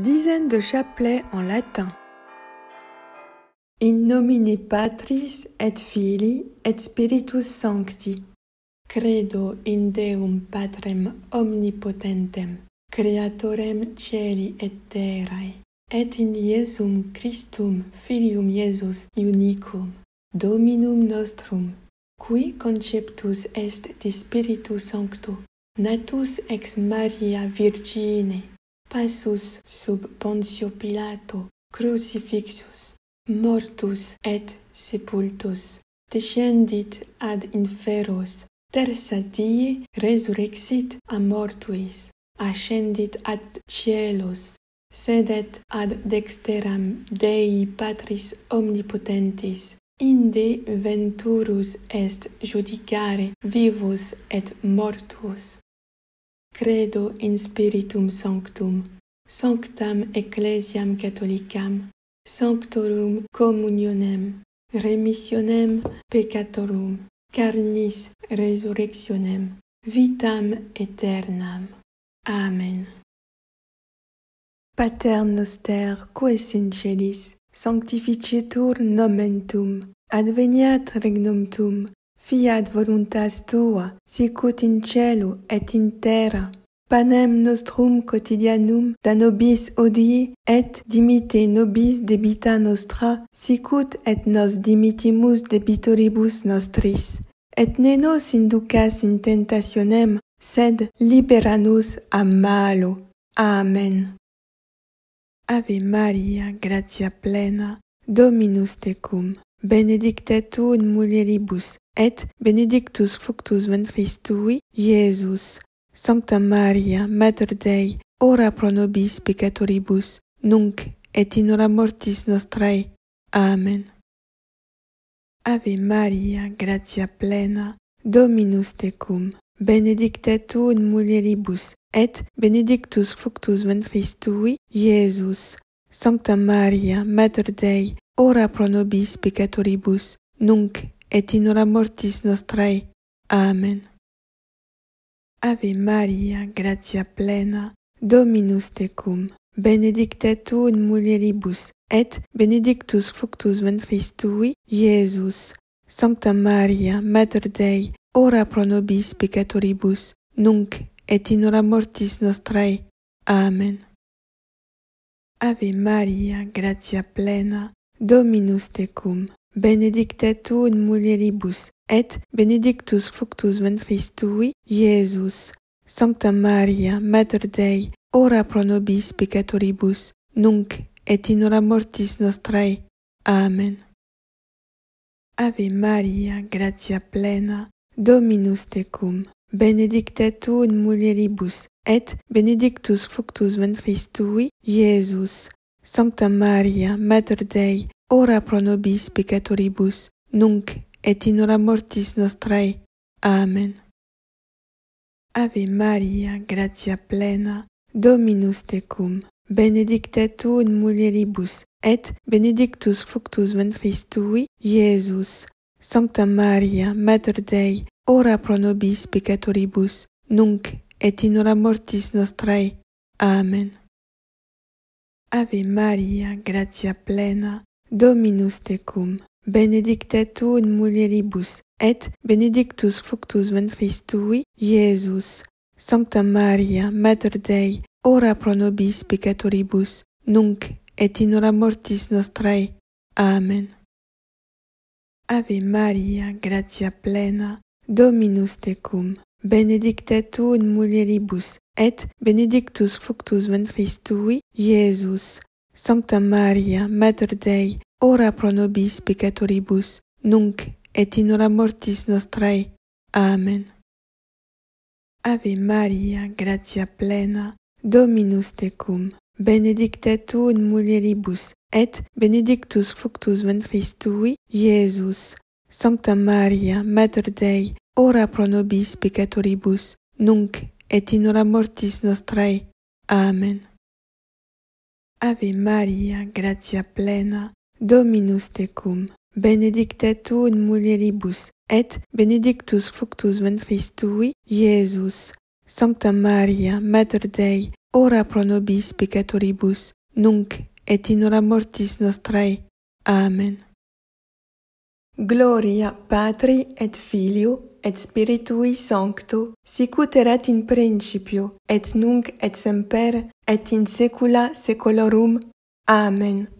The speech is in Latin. Dizaine de Chapelet en latin. In nomine Patris et Filii et Spiritus Sancti. Credo in Deum Patrem omnipotentem, creatorem cieli et terrae, et in Iesum Christum, Filium Iesus unicum, Dominum nostrum, qui conceptus est de Spiritu Sancto, natus ex Maria Virgine, passus sub Pontio Pilato, crucifixus, mortus et sepultus, descendit ad inferos, tertia die resurrexit a mortuis, ascendit ad cielos, sedet ad dexteram Dei Patris omnipotentis, inde venturus est judicare vivus et mortuos. Credo in Spiritum Sanctum, Sanctam Ecclesiam Catholicam, Sanctorum Communionem, Remissionem Peccatorum, Carnis Resurrectionem, Vitam Aeternam. Amen. Pater Noster, quaes in celis, sanctificetur nomen Tum, adveniat regnum Tum, fiat voluntas Tua, sicut in cielo et in terra. Panem nostrum quotidianum da nobis odie, et dimite nobis debita nostra, sicut et nos dimitimus debitoribus nostris. Et ne nos inducas in tentationem, sed libera nos a malo. Amen. Ave Maria, gratia plena, Dominus tecum, benedicta tu in mulieribus, et benedictus fructus ventris tui, Iesus. Sancta Maria, Mater Dei, ora pro nobis peccatoribus, nunc et in hora mortis nostrae. Amen. Ave Maria, gratia plena, Dominus tecum, benedicta tu in mulieribus, et benedictus fructus ventris tui, Iesus. Sancta Maria, Mater Dei, ora pro nobis peccatoribus, nunc et in hora mortis nostrae. Amen. Ave Maria, gratia plena, Dominus tecum, benedicta tu in mulieribus, et benedictus fructus ventris tui, Iesus. Sancta Maria, Mater Dei, ora pro nobis peccatoribus, nunc et in hora mortis nostrae. Amen. Ave Maria, gratia plena, Dominus tecum, benedicta tu in mulieribus, et benedictus fructus ventris tui, Iesus. Sancta Maria, Mater Dei, ora pro nobis peccatoribus, nunc et in hora mortis nostrae. Amen. Ave Maria, gratia plena, Dominus tecum, benedicta tu in mulieribus, et benedictus fructus ventris tui, Iesus. Sancta Maria, Mater Dei, ora pro nobis peccatoribus, nunc et in hora mortis nostrae. Amen. Ave Maria, gratia plena, Dominus tecum, benedicta tu in mulieribus, et benedictus fructus ventris tui, Iesus. Sancta Maria, Mater Dei, ora pro nobis peccatoribus, nunc et in hora mortis nostrae. Amen. Ave Maria, gratia plena, Dominus tecum, benedicta tu in mulieribus, et benedictus fructus ventris tui, Iesus. Sancta Maria, Mater Dei, ora pro nobis peccatoribus, nunc et in hora mortis nostrae. Amen. Ave Maria, gratia plena, Dominus tecum, benedicta tu in mulieribus, et benedictus fructus ventris tui, Iesus. Sancta Maria, Mater Dei, ora pro nobis peccatoribus, nunc et in hora mortis nostrae. Amen. Ave Maria, gratia plena, Dominus tecum, benedicta tu in mulieribus, et benedictus fructus ventris tui, Iesus. Sancta Maria, Mater Dei, ora pro nobis peccatoribus, nunc et in hora mortis nostrae. Amen. Ave Maria, gratia plena, Dominus tecum, benedicta tu in mulieribus, et benedictus fructus ventris tui, Iesus. Sancta Maria, Mater Dei, ora pro nobis peccatoribus, nunc et in hora mortis nostrae. Amen. Gloria Patri et Filio et Spiritui Sancto, sicut erat in principio, et nunc et semper, et in saecula saeculorum. Amen.